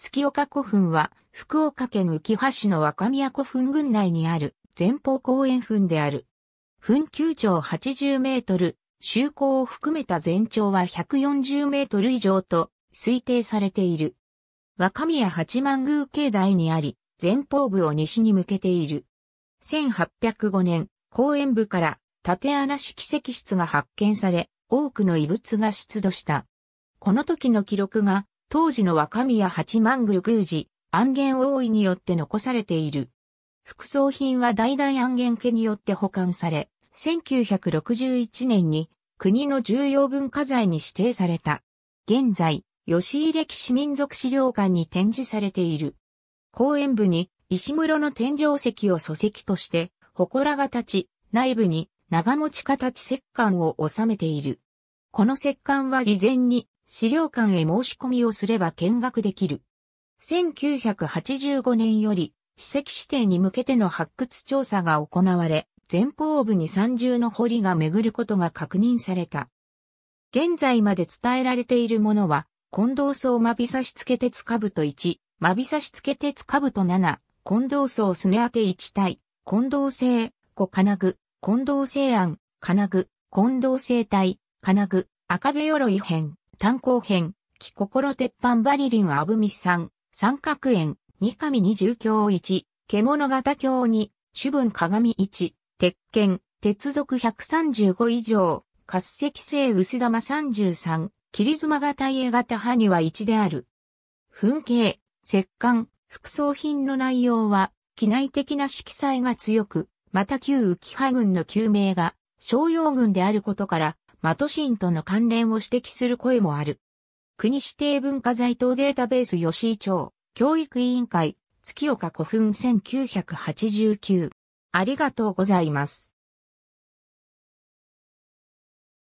月岡古墳は、福岡県うきは市の若宮古墳群内にある前方後円墳である。墳丘長80メートル、周口を含めた全長は140メートル以上と推定されている。若宮八幡宮境内にあり、前方部を西に向けている。1805年、後円部から縦穴式石室が発見され、多くの遺物が出土した。この時の記録が、当時の若宮八幡宮宮司、安元大井によって残されている。副葬品は代々安元家によって保管され、1961年に国の重要文化財に指定された。現在、吉井歴史民俗資料館に展示されている。後円部に石室の天井石を礎石として、祠が立ち、内部に長持ち形石棺を収めている。この石棺は事前に、資料館へ申し込みをすれば見学できる。1985年より、史跡指定に向けての発掘調査が行われ、前方部に三重の堀が巡ることが確認された。現在まで伝えられているものは、近藤荘真備差付鉄兜1、真備差付鉄兜7、近藤荘すね当て1体、近藤製、小金具、近藤製案、金具、近藤製体、金具、赤部鎧編。炭鉱編、木心鉄板バリリンアブミ三、三角円、二神二重鏡一、獣型鏡二、主文鏡一、鉄剣、鉄属135以上、滑石製薄玉33、切妻型家型埴輪1である。墳形、石棺、副葬品の内容は、機内的な色彩が強く、また旧浮羽軍の旧名が、商用軍であることから、マトシンとの関連を指摘する声もある。国指定文化財等データベース吉井町、教育委員会、月岡古墳1989。ありがとうございます。